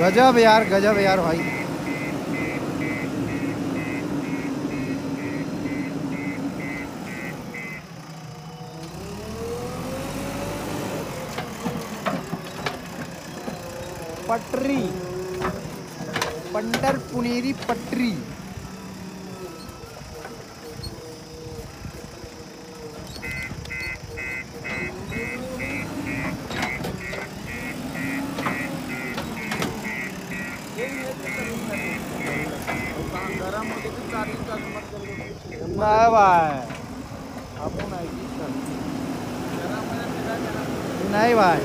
गजब यार भाई। पटरी पंडर पुनेरी पटरी नहीं भाई भाई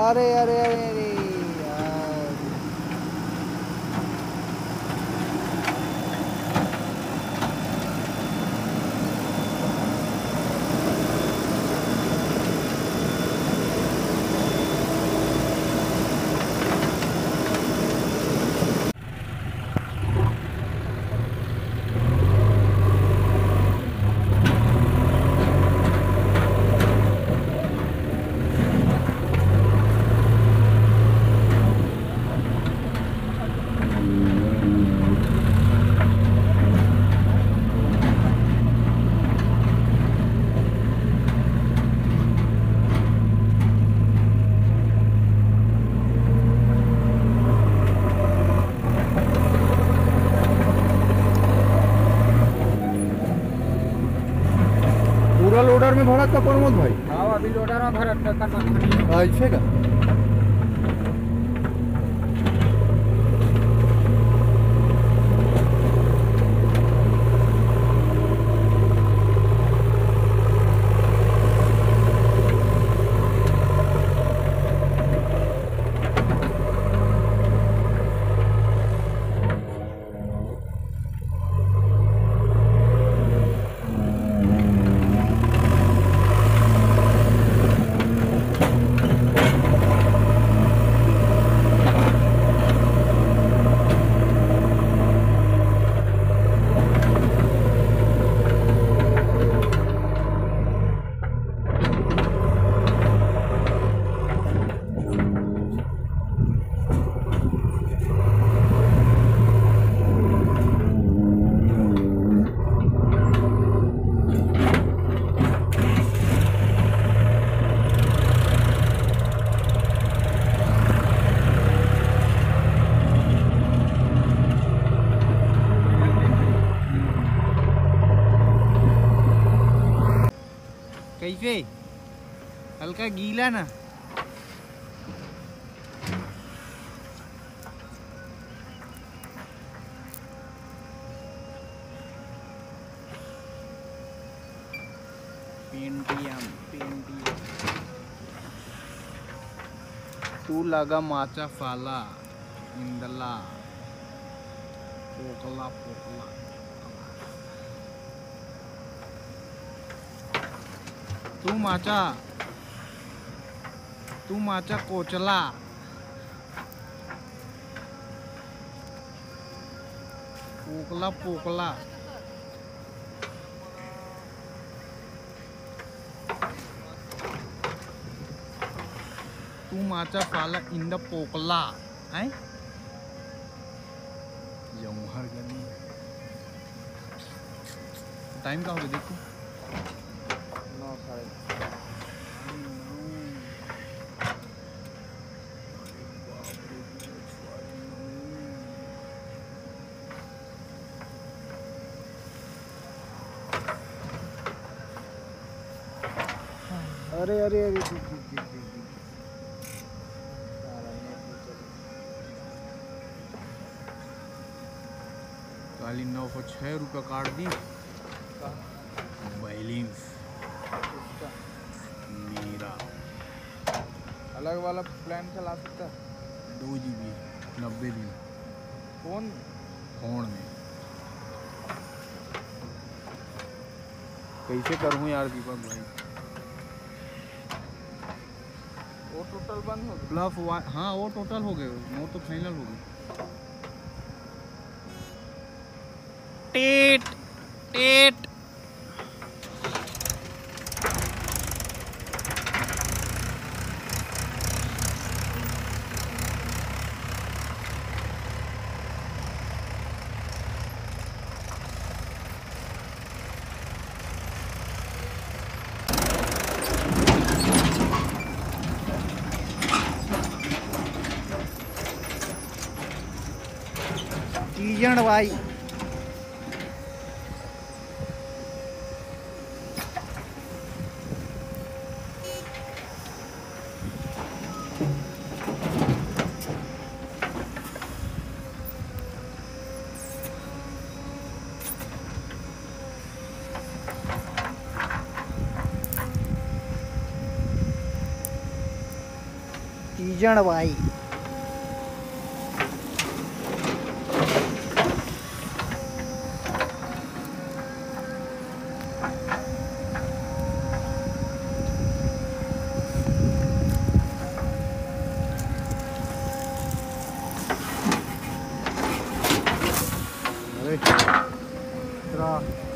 अरे अरे अरे अरे लोडर में भरत का प्रमोद भाई। हाँ अभी लोडर में भरत का ऐसे का कैसे हल्का गीला ना पेंटियम तू लगा माचा फाला इंदला पोकला पोकला तू माचा कोचला पोकला पोकला तू माचा पाला इंदा पोकला है टाइम का होगा देखो 9:30। अरे काली 906 रुपये काट दी बैलेंस मेरा। अलग वाला प्लान चला सकता 2 GB 90 दिन फोन में। कैसे करूँ यार दीपक भाई वो टोटल बंद हो गया ब्लफ हुआ। हाँ वो टोटल हो गए वो तो फाइनल हो गए। टेट टेट तीजन भाई तीजन भाई अरे